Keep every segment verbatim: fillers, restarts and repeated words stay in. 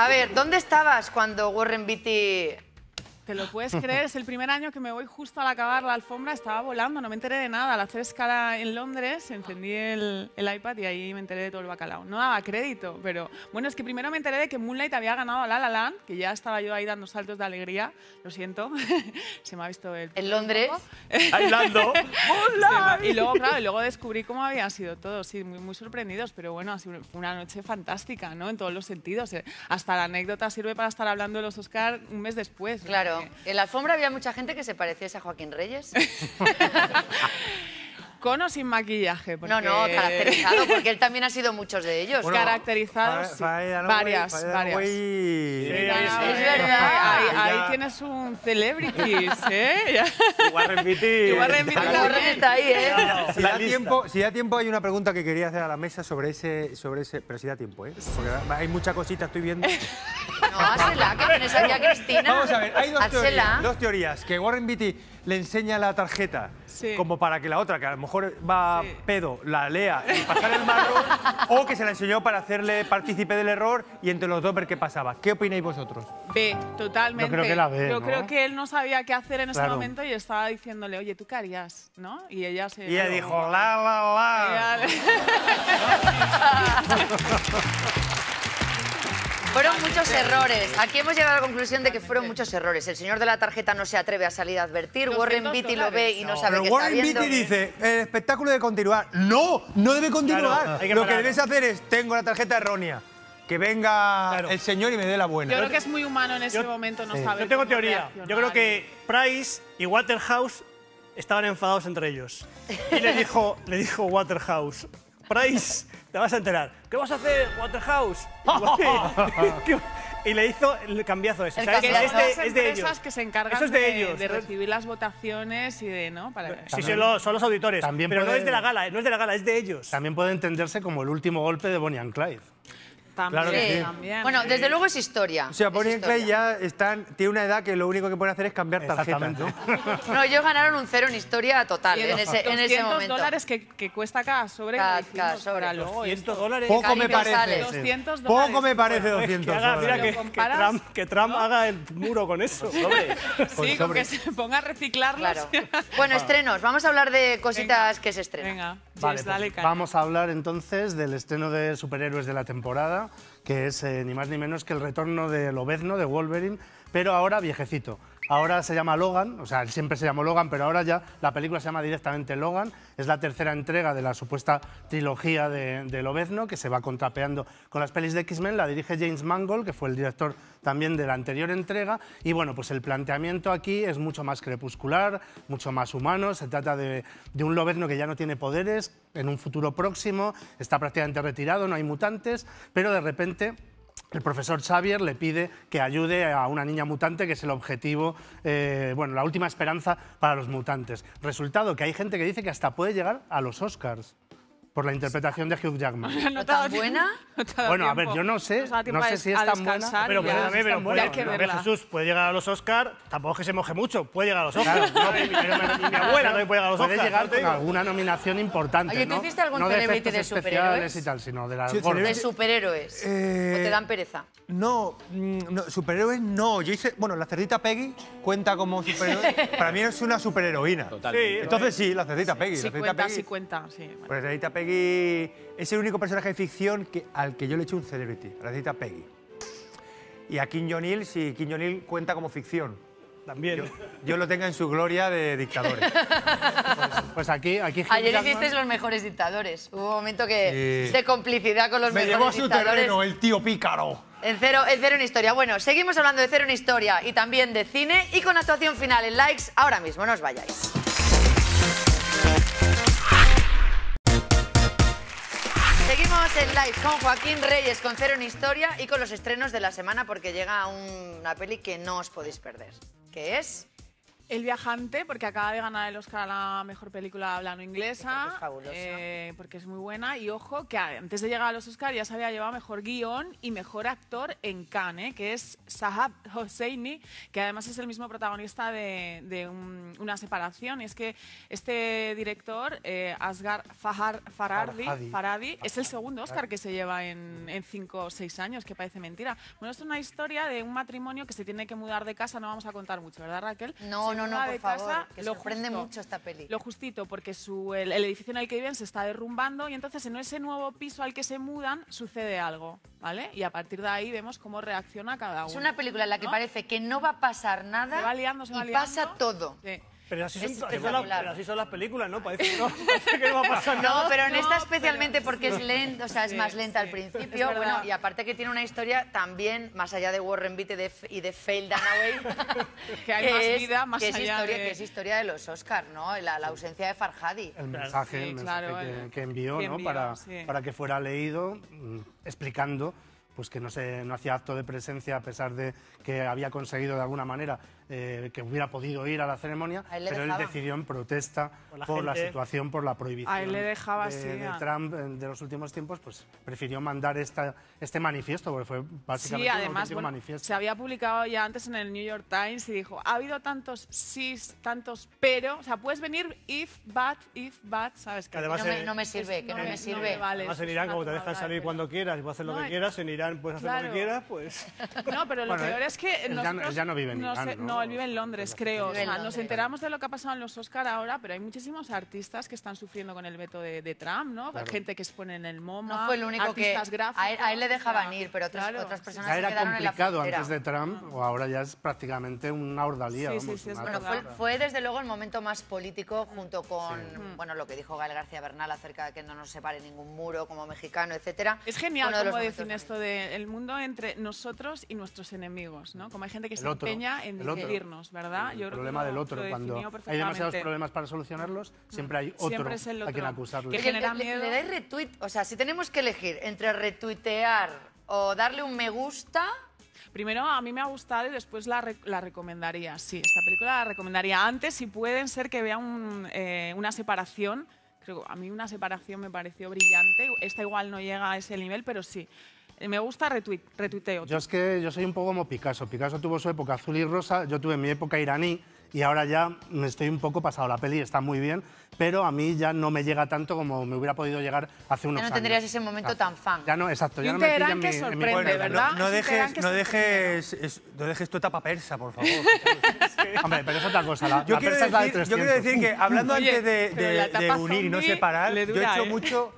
A ver, ¿dónde estabas cuando Warren Beatty...? Te lo puedes creer, es el primer año que me voy justo al acabar la alfombra, estaba volando, no me enteré de nada. Al hacer escala en Londres, encendí el, el iPad y ahí me enteré de todo el bacalao. No daba crédito, pero... Bueno, es que primero me enteré de que Moonlight había ganado a La La Land, que ya estaba yo ahí dando saltos de alegría, lo siento, se me ha visto el... En Londres. Bailando. ¡Moonlight! Y luego, claro, y luego descubrí cómo habían sido todos, sí, muy, muy sorprendidos, pero bueno, así fue una noche fantástica, ¿no? En todos los sentidos. Hasta la anécdota sirve para estar hablando de los Oscar un mes después. Claro. En la alfombra había mucha gente que se pareciese a Joaquín Reyes. ¿Con o sin maquillaje? Porque... No, no, caracterizado, porque él también ha sido muchos de ellos. Bueno, caracterizados, sí. Varias, way, varias. Sí, sí, es verdad, ahí, ahí tienes un celebrities, ¿eh? Warren Beatty. Warren Beatty está ahí, ¿eh? Si da, tiempo, si da tiempo, hay una pregunta que quería hacer a la mesa sobre ese... Sobre ese pero si da tiempo, ¿eh? Porque hay mucha cosita, estoy viendo. No, hásela, que tienes aquí a Cristina. Vamos a ver, hay dos teorías, dos teorías. Que Warren Beatty le enseña la tarjeta, sí, como para que la otra, que a lo mejor va, sí, pedo, la lea y pasar el marrón, o que se la enseñó para hacerle partícipe del error y entre los dos ver qué pasaba. ¿Qué opináis vosotros? B, totalmente. Yo creo que la B, Yo ¿no? creo que él no sabía qué hacer en, claro, ese momento y estaba diciéndole, oye, ¿tú qué harías? ¿No? Y ella se... Y ella dijo, la, la, la. Fueron muchos errores. Aquí hemos llegado a la conclusión de que fueron muchos errores. El señor de la tarjeta no se atreve a salir a advertir. Warren Beatty lo ve y no sabe qué está viendo. Pero Warren Beatty dice, el espectáculo debe continuar. ¡No! No debe continuar. Lo que debes hacer es, tengo la tarjeta errónea. Que venga, claro, el señor y me dé la buena. Yo creo que es muy humano en ese yo, momento no sí. saber. Yo tengo teoría. Yo creo que Price y Waterhouse estaban enfadados entre ellos. Y le dijo, le dijo Waterhouse, Price, te vas a enterar. ¿Qué vas a hacer, Waterhouse? Y le hizo el cambiazo ese. El este, las es de ellos. Que se encargan Eso es de, de ellos. De recibir las votaciones y de, ¿no? Para... Sí, sí, lo, son los auditores. También pero puede... no es de la gala, no es de la gala, es de ellos. También puede entenderse como el último golpe de Bonnie and Clyde. También, claro que sí. También. Bueno, desde luego es historia. O sea, Bonnie and Clyde ya están, tiene una edad que lo único que pueden hacer es cambiar tarjetas, ¿no? No, ellos ganaron un cero en historia total en ese, en ese momento. doscientos dólares que, que cuesta cada sobre. Cada, cada sobre. Luego, doscientos dólares. Poco me parece. doscientos dólares. Poco me parece doscientos que haga, mira, que, que Trump, que Trump ¿no? haga el muro con eso. Sobre. Sí, con, con que se ponga a reciclarlas. Claro. Bueno, ah. estrenos. Vamos a hablar de cositas Venga. que se estrenan. Venga. Vale, pues vamos a hablar entonces del estreno de superhéroes de la temporada, que es eh, ni más ni menos que el retorno de Lobezno, de Wolverine, pero ahora viejecito. Ahora se llama Logan, o sea, él siempre se llamó Logan, pero ahora ya la película se llama directamente Logan. Es la tercera entrega de la supuesta trilogía de, de Lobezno, que se va contrapeando con las pelis de X-Men. La dirige James Mangold, que fue el director también de la anterior entrega. Y bueno, pues el planteamiento aquí es mucho más crepuscular, mucho más humano. Se trata de, de un Lobezno que ya no tiene poderes, en un futuro próximo, está prácticamente retirado, no hay mutantes, pero de repente... El profesor Xavier le pide que ayude a una niña mutante, que es el objetivo, eh, bueno, la última esperanza para los mutantes. Resultado, que hay gente que dice que hasta puede llegar a los Oscars por la interpretación de Hugh Jackman. ¿No tan buena? Bueno, a ver, yo no sé, no sé si es tan buena. Pero Jesús puede llegar a los Oscars, tampoco es que se moje mucho, puede llegar a los Oscars. Mi abuela también puede llegar a los Oscars. Puede llegar con alguna nominación importante. Oye, ¿tú hiciste algún celebrity de superhéroes y tal, sino de las de superhéroes? ¿O te dan pereza? No, superhéroes no. Yo hice, bueno, la cerdita Peggy cuenta como superhéroe. Para mí es una superheroína. Entonces sí, la cerdita Peggy. Sí cuenta, sí cuenta. Pues la cerdita Peggy es el único personaje de ficción que, al que yo le he hecho un celebrity, a la cita Peggy. Y a Kim Jong-il, si Kim Jong-il cuenta como ficción. También. Yo, yo lo tenga en su gloria de dictadores. Pues, pues aquí... aquí Ayer Jackman... hicisteis los mejores dictadores. Hubo un momento que sí. de complicidad con los Me mejores dictadores. Me llevó a su terreno el tío pícaro. En cero, en cero en historia. Bueno, seguimos hablando de Cero en Historia y también de cine y con actuación final en Likes ahora mismo. No os vayáis. Seguimos en Live con Joaquín Reyes, con Cero en Historia y con los estrenos de la semana porque llega una peli que no os podéis perder, que es El viajante, porque acaba de ganar el Oscar a la mejor película hablando inglesa. Es fabulosa. Eh, porque es muy buena. Y ojo, que antes de llegar a los Oscars ya se había llevado mejor guión y mejor actor en Cannes, eh, que es Shahab Hosseini, que además es el mismo protagonista de, de un, Una Separación. Y es que este director, eh, Asghar Farhadi, Farhadi, es el segundo Oscar que se lleva en, en cinco o seis años, que parece mentira. Bueno, esto es una historia de un matrimonio que se tiene que mudar de casa. No vamos a contar mucho, ¿verdad, Raquel? No, no, no, por favor, casa, que sorprende justo, mucho esta peli. Lo justito, porque su, el, el edificio en el que viven se está derrumbando y entonces en ese nuevo piso al que se mudan sucede algo, ¿vale? Y a partir de ahí vemos cómo reacciona cada uno. Es una película en la que, ¿no?, parece que no va a pasar nada, se va liando, se va y liando. Pasa todo. Sí. Pero así, son, es así son las, pero así son las películas, ¿no? Parece, no, parece que no va a pasar nada. No, pero en esta especialmente porque es lenta, o sea, es sí, más lenta sí, al principio. Bueno, y aparte que tiene una historia también, más allá de Warren Beatty y de Faye Dunaway, que hay que más es, vida, más que allá es historia, de... Que es historia de los Oscars, ¿no? La, la ausencia de Farhadi. El mensaje, sí, el mensaje claro, que, el, que, envió, que envió, ¿no? Para, sí. para que fuera leído, explicando... pues que no, se, no hacía acto de presencia a pesar de que había conseguido de alguna manera eh, que hubiera podido ir a la ceremonia, pero él decidió en protesta por la, por la situación, por la prohibición a él le dejaba, de, sí, de Trump de los últimos tiempos, pues prefirió mandar esta, este manifiesto, porque fue básicamente sí, además, un auténtico bueno, manifiesto. Se había publicado ya antes en el New York Times y dijo, ha habido tantos sís, tantos pero, o sea, puedes venir if, but, if, but, ¿sabes? Que además, no, me, no me sirve, es, que no, no me, me sirve. No vale, además en Irán, como te dejan salir pero... cuando quieras y puedes hacer lo no, que quieras, en Irán puedes hacer claro. lo que quieras, pues... No, pero lo bueno, peor es que... Nosotros, él ya no vive en Irán, ¿no? No, él vive en Londres, creo. O sea, nos enteramos de lo que ha pasado en los Oscar ahora, pero hay muchísimos artistas que están sufriendo con el veto de, de Trump, ¿no? Claro. Gente que expone en el MoMA, no fue el único artistas que gráficos... A él, a él le dejaban ir, pero otras, claro, otras personas se quedaron en la frontera. Era complicado antes de Trump, ah. o ahora ya es prácticamente una ordalía. Sí, vamos, sí, sí, una bueno, fue, fue desde luego el momento más político, junto con sí. bueno, lo que dijo Gael García Bernal acerca de que no nos separe ningún muro como mexicano, etcétera. Es genial cómo define esto de el mundo entre nosotros y nuestros enemigos, ¿no? Como hay gente que el se otro, empeña en dividirnos, ¿verdad? El Yo problema del otro, cuando hay demasiados problemas para solucionarlos, siempre hay otro, siempre es el otro. a quien acusarlo. Que genera le, miedo. Le, le dais retweet, o sea, si tenemos que elegir entre retuitear o darle un me gusta... Primero, a mí me ha gustado y después la, re la recomendaría, sí, esta película la recomendaría. Antes, si pueden ser que vean un, eh, Una Separación, creo, a mí Una Separación me pareció brillante, esta igual no llega a ese nivel, pero sí. Me gusta retuit, retuiteo. Yo es que yo soy un poco como Picasso. Picasso tuvo su época azul y rosa, yo tuve mi época iraní y ahora ya me estoy un poco pasado. La peli está muy bien, pero a mí ya no me llega tanto como me hubiera podido llegar hace unos años. Ya no tendrías años. ese momento exacto. tan fan. Ya no, exacto. Ya no me pillan que mi, sorprende, mi... Bueno, ¿verdad? No, no, dejes, no, dejes, es, no dejes tu etapa persa, por favor. Hombre, pero es otra cosa. La, yo, la quiero persa decir, es la de yo quiero decir que, hablando Oye, antes de, de, de unir y no separar, dura, yo he hecho ¿eh? mucho...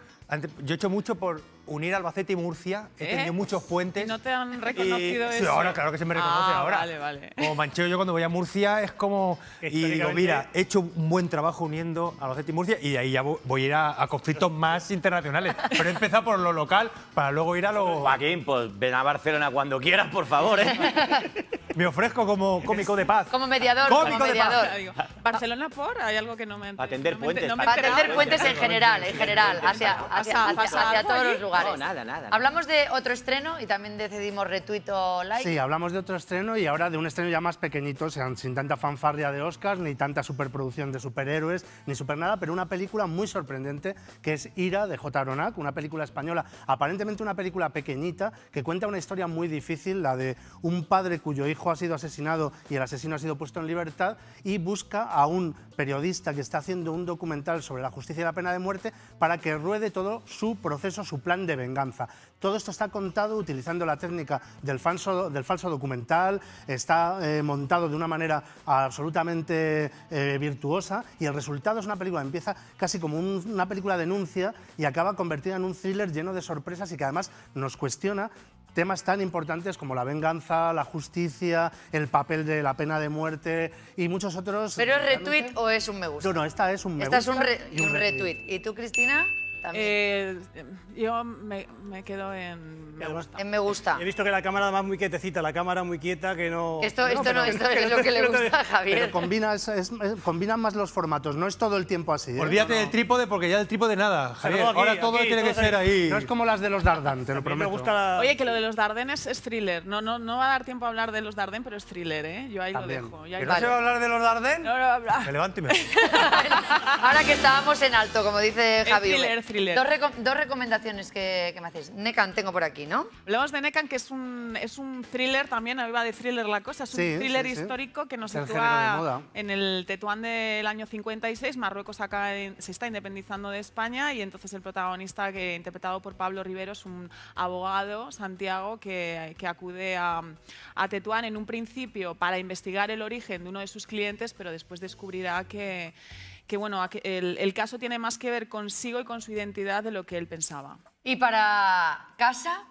Yo he hecho mucho por unir Albacete y Murcia, he ¿Eh? tenido muchos puentes. ¿No te han reconocido y... eso? Sí, ahora, claro que se me reconoce ah, ahora. Vale, vale. Como mancheo yo cuando voy a Murcia, es como... Y digo, mira, he hecho un buen trabajo uniendo Albacete y Murcia y de ahí ya voy a ir a, a conflictos más internacionales. Pero he empezado por lo local para luego ir a lo... Joaquín, pues ven a Barcelona cuando quieras, por favor, ¿eh? Me ofrezco como cómico de paz. Como mediador, cómico como mediador. De paz. Barcelona por, hay algo que no me entiendo. Atender no puentes. No me para atender puentes en general, en general, hacia, hacia, hacia, hacia todos los lugares. No, nada, nada. Hablamos de otro estreno y también decidimos retweet o like. Sí, hablamos de otro estreno y ahora de un estreno ya más pequeñito, o sea, sin tanta fanfarria de Oscars, ni tanta superproducción de superhéroes, ni super nada, pero una película muy sorprendente que es Ira, de J. Aronac, una película española, aparentemente una película pequeñita, que cuenta una historia muy difícil, la de un padre cuyo hijo ha sido asesinado y el asesino ha sido puesto en libertad y busca a un periodista que está haciendo un documental sobre la justicia y la pena de muerte para que ruede todo su proceso, su plan de venganza. Todo esto está contado utilizando la técnica del falso, del falso documental, está eh, montado de una manera absolutamente eh, virtuosa y el resultado es una película que empieza casi como un, una película de denuncia y acaba convertida en un thriller lleno de sorpresas y que además nos cuestiona temas tan importantes como la venganza, la justicia, el papel de la pena de muerte y muchos otros... ¿Pero es retweet o es un me gusta? No, no, esta es un me gusta. Esta es un, re y un retweet. ¿Y tú, Cristina? Eh, yo me, me quedo en me gusta. En me gusta. He visto que la cámara va muy quietecita, la cámara muy quieta, que no... Esto, esto no, no, esto no, es lo que le gusta a Javier. Pero combina, es, es, combinan más los formatos, no es todo el tiempo así. ¿Eh? Olvídate no, no. del trípode, porque ya del trípode nada, Javier. Aquí, ahora todo aquí, tiene todo que ser ahí. No es como las de los Darden, te lo prometo. Me gusta la... Oye, que lo de los Darden es, es thriller. No, no, no va a dar tiempo a hablar de los Darden, pero es thriller, ¿eh? Yo ahí También. lo dejo. Yo ahí ¿No vale. se va a hablar de los Darden? No, no, no. Me levanto y me... Ahora que estábamos en alto, como dice Javier. Thriller, thriller. Dos, reco dos recomendaciones que, que me hacéis. Nekan tengo por aquí, ¿no? Hablamos de Nekan, que es un, es un thriller también, va de thriller la cosa, es un sí, thriller sí, sí. histórico que nos sitúa en el Tetuán del año cincuenta y seis. Marruecos acaba de, se está independizando de España y entonces el protagonista, que interpretado por Pablo Rivero, es un abogado, Santiago, que, que acude a, a Tetuán en un principio para investigar el origen de uno de sus clientes, pero después descubrirá que... que bueno, el, el caso tiene más que ver consigo y con su identidad de lo que él pensaba. ¿Y para casa?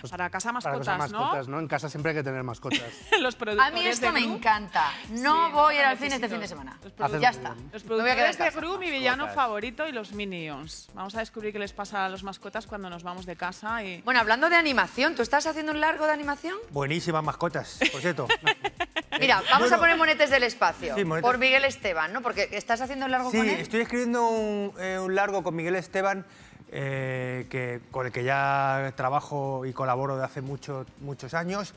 Pues para casa mascotas, para mascotas, ¿no? ¿no? En casa siempre hay que tener mascotas. Los a mí esto me Gru. encanta. No sí, voy a ir al cine este fin de semana. Ya está. Los productores de Gru, mi villano mascotas. favorito, y los Minions. Vamos a descubrir qué les pasa a los mascotas cuando nos vamos de casa. Y... Bueno, hablando de animación, ¿tú estás haciendo un largo de animación? Buenísimas mascotas, por cierto. Mira, vamos bueno, a poner Monetes del Espacio, sí, monetes. por Miguel Esteban, ¿no? Porque estás haciendo un largo sí, con él. Sí, estoy escribiendo un, eh, un largo con Miguel Esteban, Eh, que, con el que ya trabajo y colaboro de hace mucho, muchos años,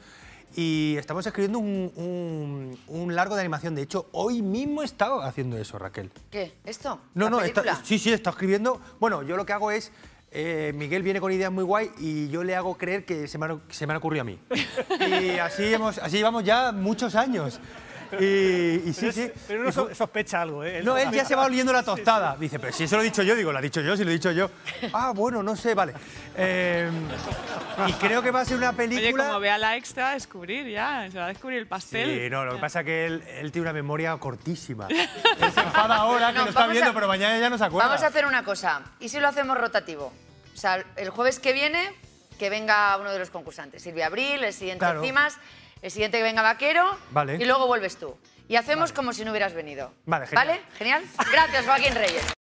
y estamos escribiendo un, un, un largo de animación. De hecho, hoy mismo he estado haciendo eso, Raquel. ¿Qué? ¿Esto? No, no, está, sí, sí, está escribiendo. Bueno, yo lo que hago es... Eh, Miguel viene con ideas muy guay y yo le hago creer que se me, ha, se me han ocurrido a mí. Y así, hemos, así llevamos ya muchos años. Pero, y, y sí, pero, sí, pero uno y, sospecha algo, ¿eh? Él no, él ya se va oliendo la tostada. Sí, sí. Dice, pero si eso lo he dicho yo, digo, lo he dicho yo, si lo he dicho yo. Ah, bueno, no sé, vale. Eh, y creo que va a ser una película... Oye, como vea la extra, va a descubrir ya, se va a descubrir el pastel. Sí, no, lo que pasa es que él, él tiene una memoria cortísima. Él se enfada ahora, que no, lo está viendo, a, pero mañana ya no se acuerda. Vamos a hacer una cosa, ¿y si lo hacemos rotativo? O sea, el jueves que viene, que venga uno de los concursantes. Silvia Abril, el siguiente claro. Cimas... El siguiente que venga Vaquero vale. y luego vuelves tú. Y hacemos vale. como si no hubieras venido. Vale, genial. ¿Vale? ¿Genial? Gracias, Joaquín Reyes.